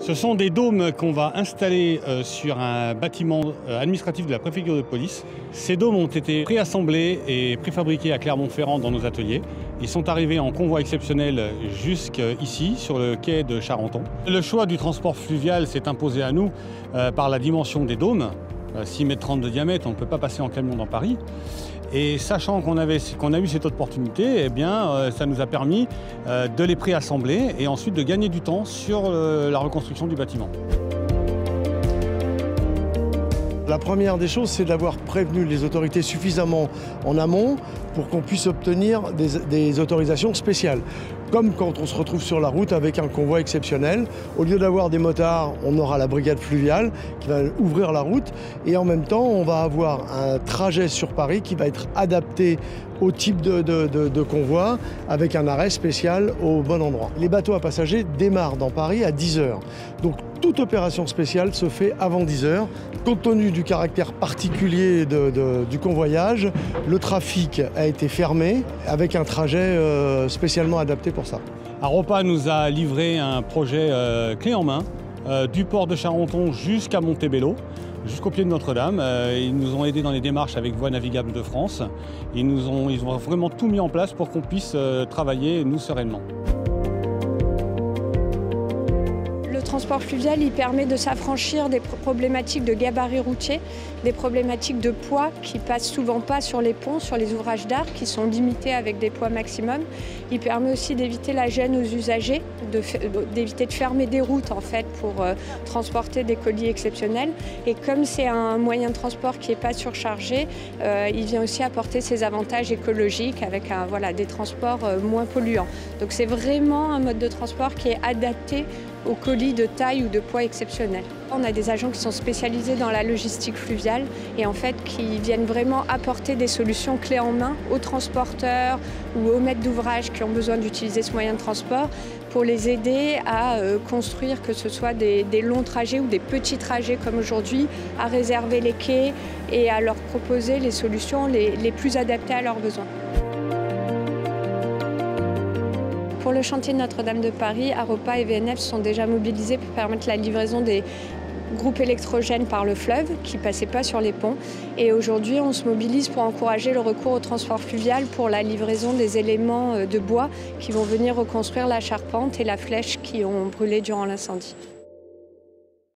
Ce sont des dômes qu'on va installer sur un bâtiment administratif de la préfecture de police. Ces dômes ont été préassemblés et préfabriqués à Clermont-Ferrand dans nos ateliers. Ils sont arrivés en convoi exceptionnel jusqu'ici, sur le quai de Charenton. Le choix du transport fluvial s'est imposé à nous par la dimension des dômes. 6,30 m de diamètre, on ne peut pas passer en camion dans Paris. Et sachant qu'on a eu cette opportunité, eh bien, ça nous a permis de les préassembler et ensuite de gagner du temps sur la reconstruction du bâtiment. La première des choses, c'est d'avoir prévenu les autorités suffisamment en amont pour qu'on puisse obtenir des autorisations spéciales. Comme quand on se retrouve sur la route avec un convoi exceptionnel. Au lieu d'avoir des motards, on aura la brigade fluviale qui va ouvrir la route. Et en même temps, on va avoir un trajet sur Paris qui va être adapté au type de convoi, avec un arrêt spécial au bon endroit. Les bateaux à passagers démarrent dans Paris à 10 h. Donc toute opération spéciale se fait avant 10 h. Compte tenu du caractère particulier du convoyage, le trafic a été fermé avec un trajet spécialement adapté pour ça. HAROPA nous a livré un projet clé en main du port de Charenton jusqu'à Montebello, jusqu'au pied de Notre-Dame. Ils nous ont aidés dans les démarches avec Voies Navigables de France. Ils ont vraiment tout mis en place pour qu'on puisse travailler, nous, sereinement. Le transport fluvial, il permet de s'affranchir des problématiques de gabarit routier, des problématiques de poids qui passent souvent pas sur les ponts, sur les ouvrages d'art qui sont limités avec des poids maximum. Il permet aussi d'éviter la gêne aux usagers, d'éviter de fermer des routes en fait pour transporter des colis exceptionnels. Et comme c'est un moyen de transport qui n'est pas surchargé, il vient aussi apporter ses avantages écologiques avec des transports moins polluants. Donc c'est vraiment un mode de transport qui est adapté aux colis de taille ou de poids exceptionnel. On a des agents qui sont spécialisés dans la logistique fluviale et en fait qui viennent vraiment apporter des solutions clés en main aux transporteurs ou aux maîtres d'ouvrage qui ont besoin d'utiliser ce moyen de transport pour les aider à construire, que ce soit des longs trajets ou des petits trajets comme aujourd'hui, à réserver les quais et à leur proposer les solutions les plus adaptées à leurs besoins. Pour le chantier Notre-Dame de Paris, HAROPA et VNF sont déjà mobilisés pour permettre la livraison des groupes électrogènes par le fleuve qui ne passaient pas sur les ponts. Et aujourd'hui, on se mobilise pour encourager le recours au transport fluvial pour la livraison des éléments de bois qui vont venir reconstruire la charpente et la flèche qui ont brûlé durant l'incendie.